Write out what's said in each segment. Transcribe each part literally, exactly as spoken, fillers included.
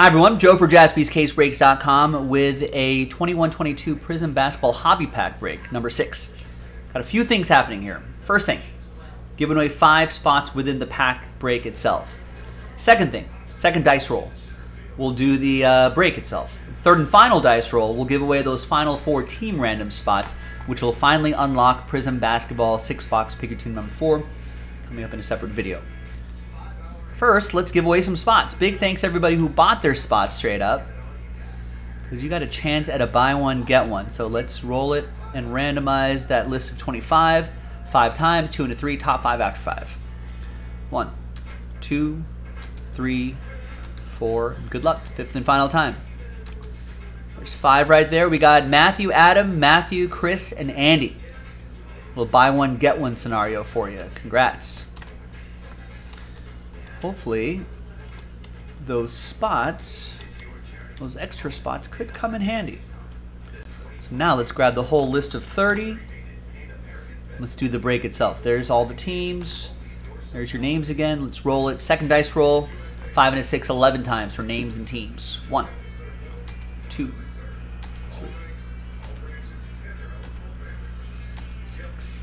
Hi everyone, Joe for Jaspys Case Breaks dot com with a twenty-one twenty-two Prism Basketball Hobby Pack break, number six. Got a few things happening here. First thing, giving away five spots within the pack break itself. Second thing, second dice roll, we'll do the uh, break itself. Third and final dice roll, we'll give away those final four team random spots, which will finally unlock Prism Basketball six box pick your team number four, coming up in a separate video. First, let's give away some spots. Big thanks to everybody who bought their spots straight up, because you got a chance at a buy one, get one. So let's roll it and randomize that list of twenty-five, five times, two into three, top five after five. One, two, three, four. Good luck, fifth and final time. There's five right there. We got Matthew, Adam, Matthew, Chris, and Andy. A little buy one, get one scenario for you. Congrats. Hopefully, those spots, those extra spots could come in handy. So now let's grab the whole list of thirty. Let's do the break itself. There's all the teams. There's your names again. Let's roll it. Second dice roll, five and a six, eleven times for names and teams. One, two, three, six.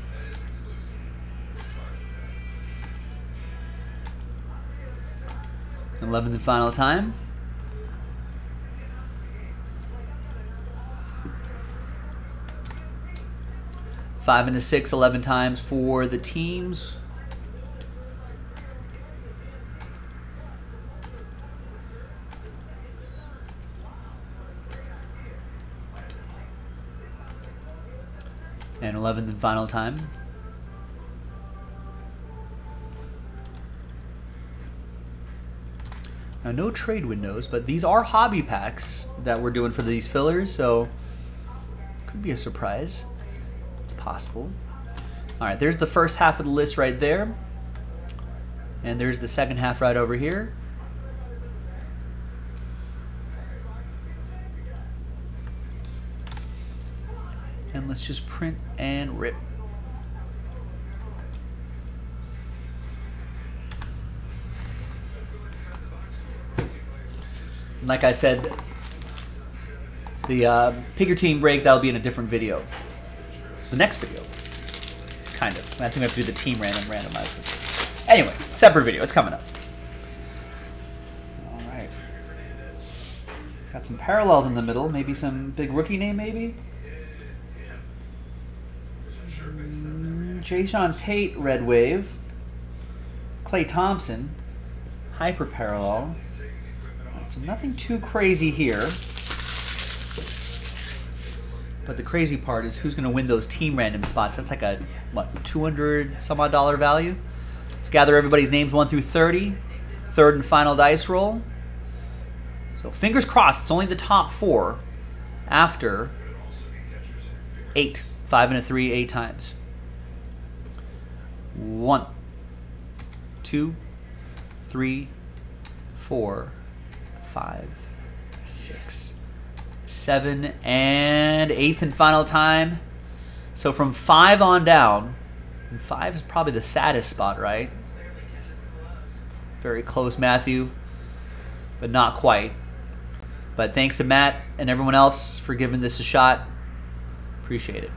eleventh and final time. Five and a six, eleven times for the teams. And eleventh and final time. Now, no trade windows, but these are hobby packs that we're doing for these fillers, so could be a surprise. It's possible. All right, there's the first half of the list right there, and there's the second half right over here. And let's just print and rip. Like I said, the uh, pick your team break, that'll be in a different video. The next video, kind of. I think we have to do the team random randomizer. Anyway, separate video, it's coming up. All right. Got some parallels in the middle, maybe some big rookie name, maybe? Mm, Jayson Tate, Red Wave. Clay Thompson, Hyper Parallel. So nothing too crazy here, but the crazy part is who's going to win those team random spots. That's like a, what, two hundred some odd dollar value? Let's gather everybody's names one through thirty. Third and final dice roll. So fingers crossed, it's only the top four after eight. Five and a three, eight times. One, two, three, four, five, six, seven, and eighth and final time. So from five on down, and five is probably the saddest spot, right? Very close, Matthew, but not quite. But thanks to Matt and everyone else for giving this a shot. Appreciate it.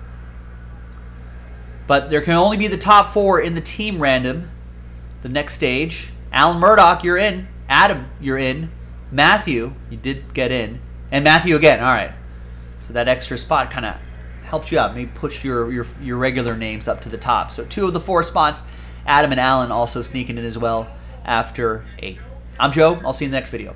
But there can only be the top four in the team random. The next stage, Alan Murdoch, you're in. Adam, you're in. Matthew, you did get in, and Matthew again. All right, so that extra spot kind of helped you out, maybe pushed your, your your regular names up to the top. So two of the four spots, Adam and Alan also sneaking in as well after eight. I'm Joe. I'll see you in the next video.